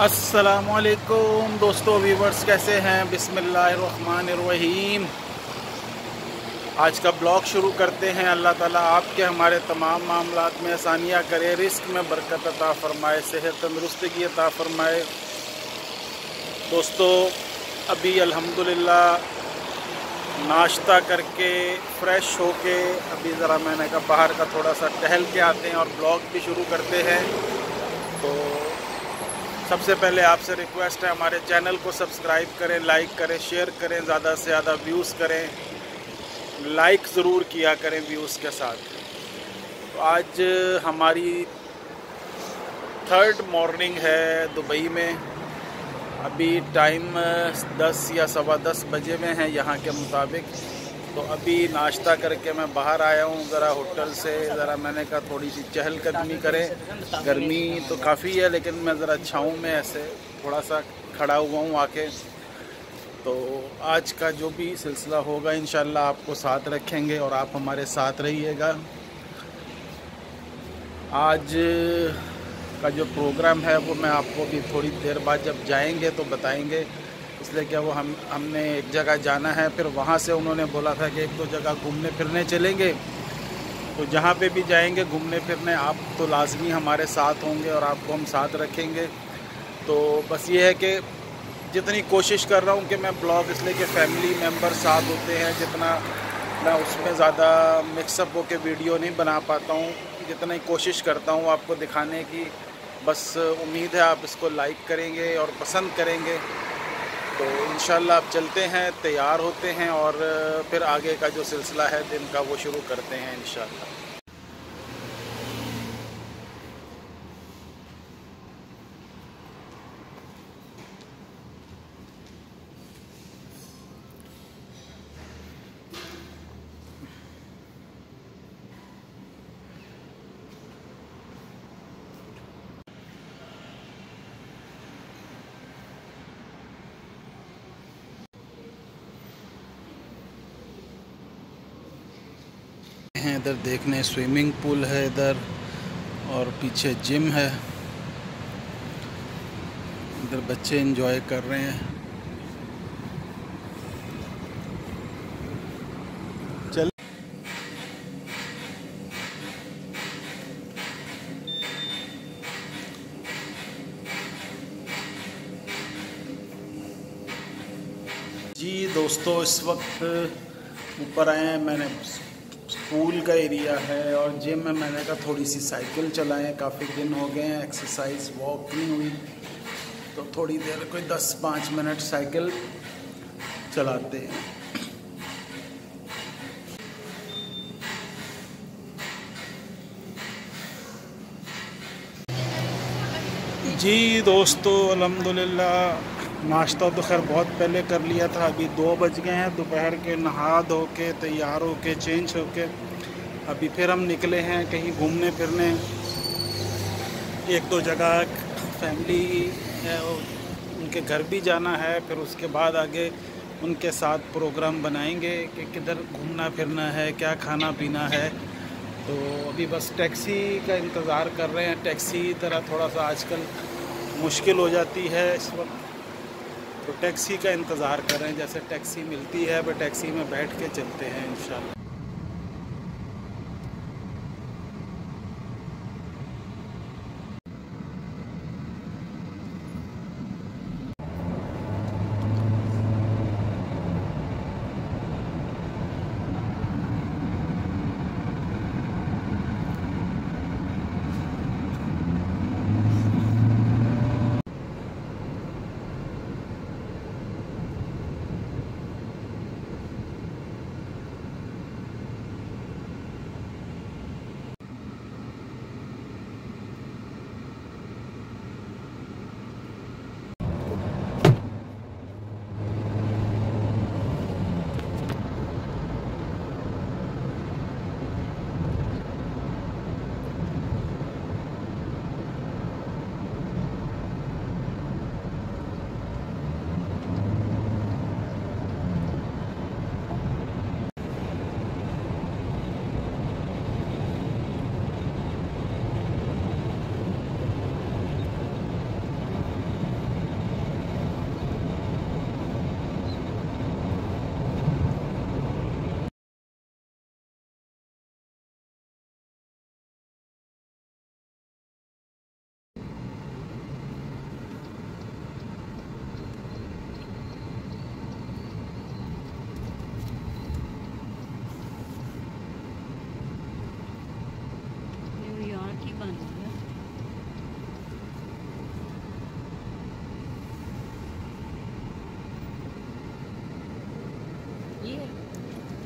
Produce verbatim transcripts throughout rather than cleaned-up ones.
अस्सलामुअलैकुम दोस्तों व्यूवर्स, कैसे हैं? बिस्मिल्लाहिर्रहमानिर्रहीम। आज का ब्लॉग शुरू करते हैं। अल्लाह ताला आपके हमारे तमाम मामलात में आसानियाँ करे, रिस्क में बरकत अता फ़रमाए, सेहत तंदुरुस्ती अता फ़रमाए। दोस्तों अभी अल्हम्दुलिल्लाह नाश्ता करके फ़्रेश होके अभी ज़रा मैंने कहा बाहर का थोड़ा सा टहल के आते हैं और ब्लॉग भी शुरू करते हैं। तो सबसे पहले आपसे रिक्वेस्ट है, हमारे चैनल को सब्सक्राइब करें, लाइक करें, शेयर करें, ज़्यादा से ज़्यादा व्यूज़ करें, लाइक ज़रूर किया करें व्यूज़ के साथ। तो आज हमारी थर्ड मॉर्निंग है दुबई में। अभी टाइम दस या सवा दस बजे में है यहाँ के मुताबिक। तो अभी नाश्ता करके मैं बाहर आया हूँ ज़रा होटल से। ज़रा मैंने कहा थोड़ी सी चहलकदमी करें, गर्मी तो काफ़ी है लेकिन मैं ज़रा छाँव में ऐसे थोड़ा सा खड़ा हुआ हूँ आके। तो आज का जो भी सिलसिला होगा इंशाल्लाह आपको साथ रखेंगे और आप हमारे साथ रहिएगा। आज का जो प्रोग्राम है वो मैं आपको भी थोड़ी देर बाद जब जाएँगे तो बताएँगे, इसलिए क्या वो हम हमने एक जगह जाना है, फिर वहाँ से उन्होंने बोला था कि एक दो जगह घूमने फिरने चलेंगे। तो जहाँ पे भी जाएंगे घूमने फिरने आप तो लाजमी हमारे साथ होंगे और आपको हम साथ रखेंगे। तो बस ये है कि जितनी कोशिश कर रहा हूँ कि मैं ब्लॉग, इसलिए कि फैमिली मेम्बर साथ होते हैं, जितना मैं उसमें ज़्यादा मिक्सअप होकर वीडियो नहीं बना पाता हूँ, जितना ही कोशिश करता हूँ आपको दिखाने की। बस उम्मीद है आप इसको लाइक करेंगे और पसंद करेंगे। तो इंशाल्लाह आप चलते हैं, तैयार होते हैं और फिर आगे का जो सिलसिला है दिन का वो शुरू करते हैं इंशाल्लाह। इधर देखने स्विमिंग पूल है इधर, और पीछे जिम है। इधर बच्चे एंजॉय कर रहे हैं। चल जी दोस्तों, इस वक्त ऊपर आए हैं। मैंने पूल का एरिया है और जिम में मैंने कहा थोड़ी सी साइकिल चलाएं, काफ़ी दिन हो गए हैं एक्सरसाइज वॉक नहीं हुई। तो थोड़ी देर कोई दस पाँच मिनट साइकिल चलाते हैं। जी दोस्तों अल्हम्दुलिल्लाह नाश्ता तो खैर बहुत पहले कर लिया था। अभी दो बज गए हैं दोपहर के। नहा धो के तैयार हो के चेंज हो के अभी फिर हम निकले हैं कहीं घूमने फिरने। एक दो जगह फैमिली है, उनके घर भी जाना है, फिर उसके बाद आगे उनके साथ प्रोग्राम बनाएंगे कि किधर घूमना फिरना है, क्या खाना पीना है। तो अभी बस टैक्सी का इंतज़ार कर रहे हैं। टैक्सी तरह थोड़ा सा आजकल मुश्किल हो जाती है इस वक्त, तो टैक्सी का इंतज़ार कर रहे हैं। जैसे टैक्सी मिलती है वह टैक्सी में बैठ के चलते हैं इंशाल्लाह।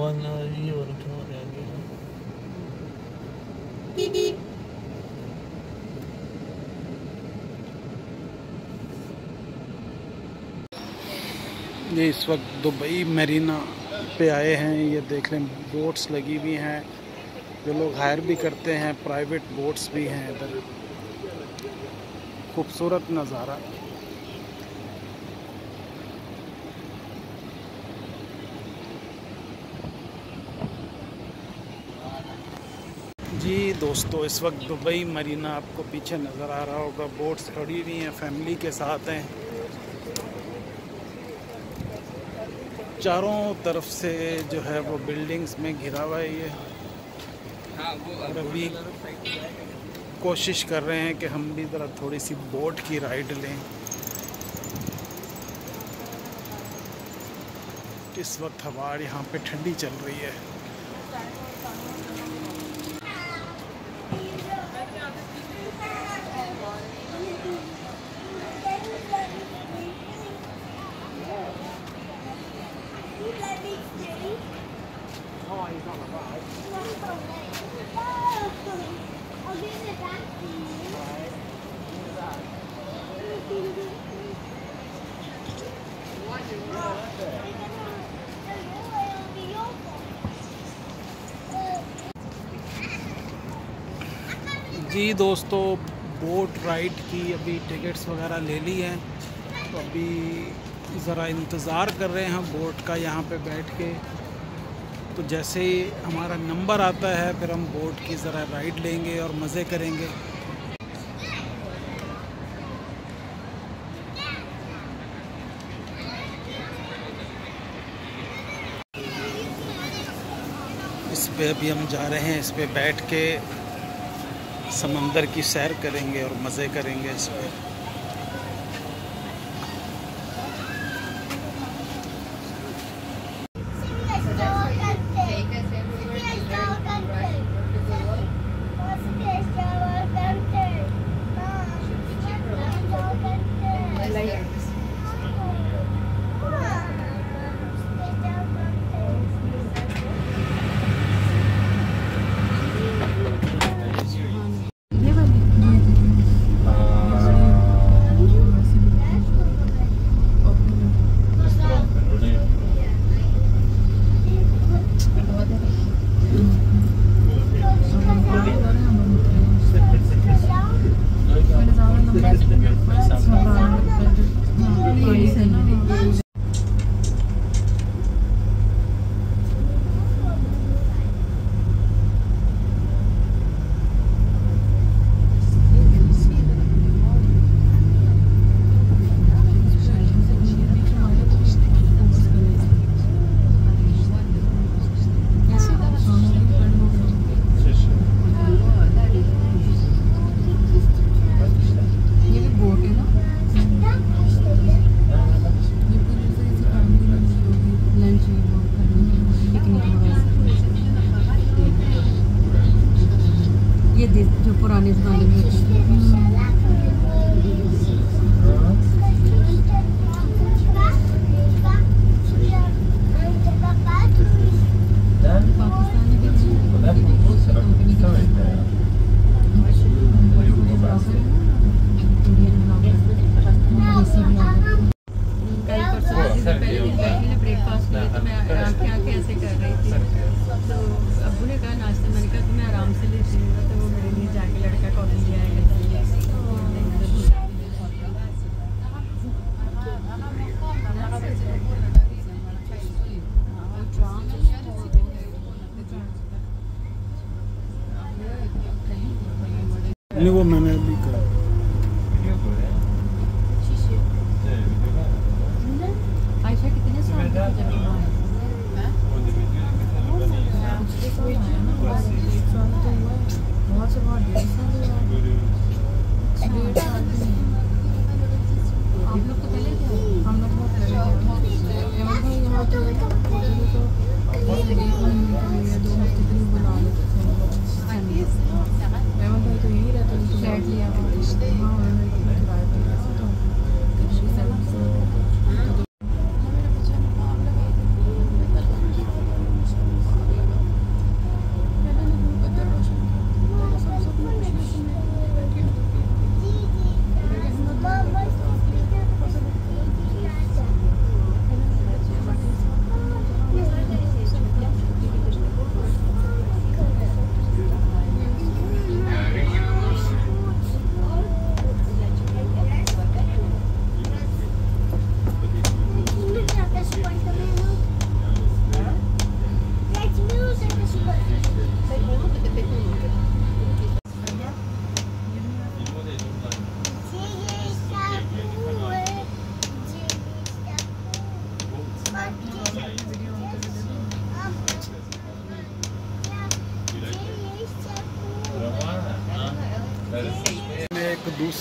और ये और उठो रह गया। ये इस वक्त दुबई मरीना पे आए हैं। ये देख लें बोट्स लगी हुई हैं, जो लोग हायर भी करते हैं, प्राइवेट बोट्स भी हैं इधर। खूबसूरत नज़ारा। जी दोस्तों, इस वक्त दुबई मरीना आपको पीछे नज़र आ रहा होगा। बोट्स खड़ी हुई हैं, फैमिली के साथ हैं। चारों तरफ से जो है वो बिल्डिंग्स में घिरा हुआ है ये। और अभी कोशिश कर रहे हैं कि हम भी ज़रा थोड़ी सी बोट की राइड लें। इस वक्त हवा यहाँ पे ठंडी चल रही है। जी दोस्तों, बोट राइड की अभी टिकट्स वगैरह ले ली हैं, तो अभी ज़रा इंतज़ार कर रहे हैं हम बोट का यहाँ पे बैठ के। तो जैसे ही हमारा नंबर आता है फिर हम बोट की ज़रा राइड लेंगे और मज़े करेंगे। इस पे अभी हम जा रहे हैं, इस पे बैठ के समंदर की सैर करेंगे और मज़े करेंगे इस पे। नहीं, वो मैंने भी करा।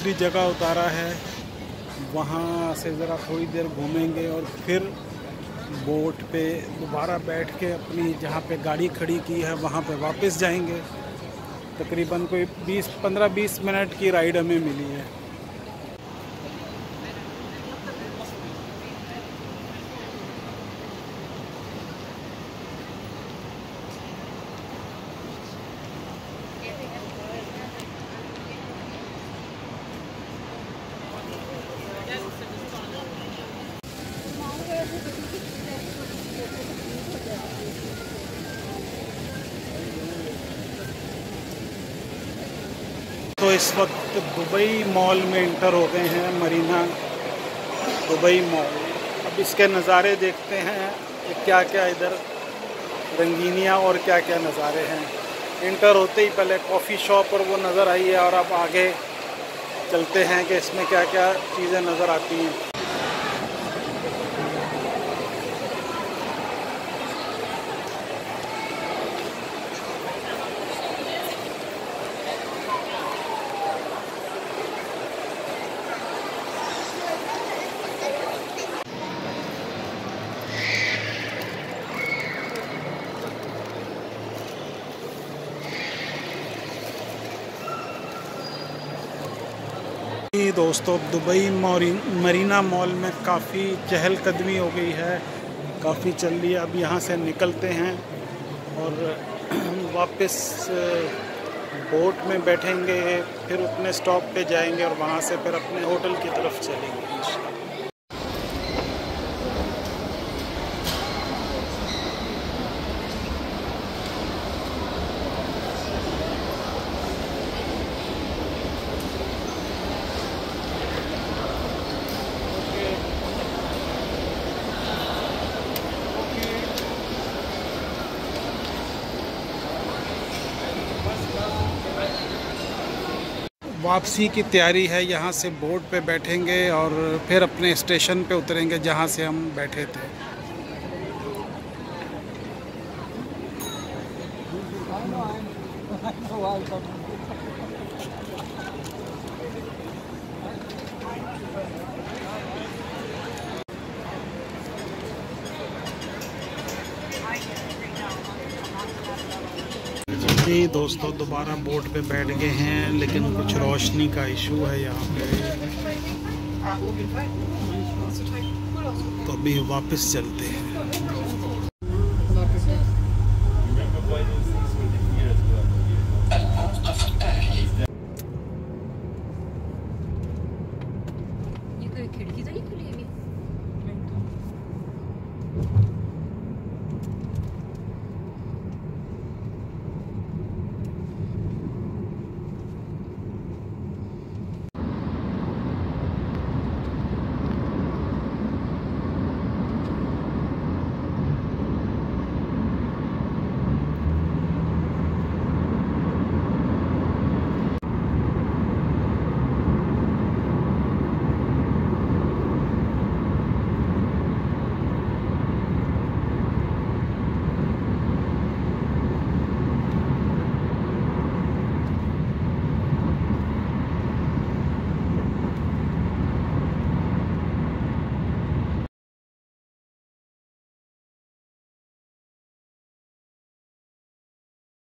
दूसरी जगह उतारा है, वहाँ से ज़रा थोड़ी देर घूमेंगे और फिर बोट पे दोबारा बैठ के अपनी जहाँ पे गाड़ी खड़ी की है वहाँ पे वापस जाएंगे। तकरीबन कोई बीस पंद्रह बीस मिनट की राइड हमें मिली है। तो इस वक्त दुबई मॉल में इंटर हो गए हैं, मरीना दुबई मॉल। अब इसके नज़ारे देखते हैं कि क्या क्या इधर रंगीनियाँ और क्या क्या नज़ारे हैं। इंटर होते ही पहले कॉफ़ी शॉप और वो नज़र आई है और अब आगे चलते हैं कि इसमें क्या क्या चीज़ें नज़र आती हैं। दोस्तों, दुबई मरीना मॉल में काफ़ी चहलकदमी हो गई है, काफ़ी चल रही है। अब यहाँ से निकलते हैं और वापस बोट में बैठेंगे, फिर अपने स्टॉप पे जाएंगे और वहाँ से फिर अपने होटल की तरफ चलेंगे। वापसी की तैयारी है, यहाँ से बोट पे बैठेंगे और फिर अपने स्टेशन पे उतरेंगे जहाँ से हम बैठे थे। जी दोस्तों, दोबारा बोट पे बैठ गए हैं, लेकिन कुछ रोशनी का इशू है यहाँ पे, तो अभी वापस चलते हैं। खिड़की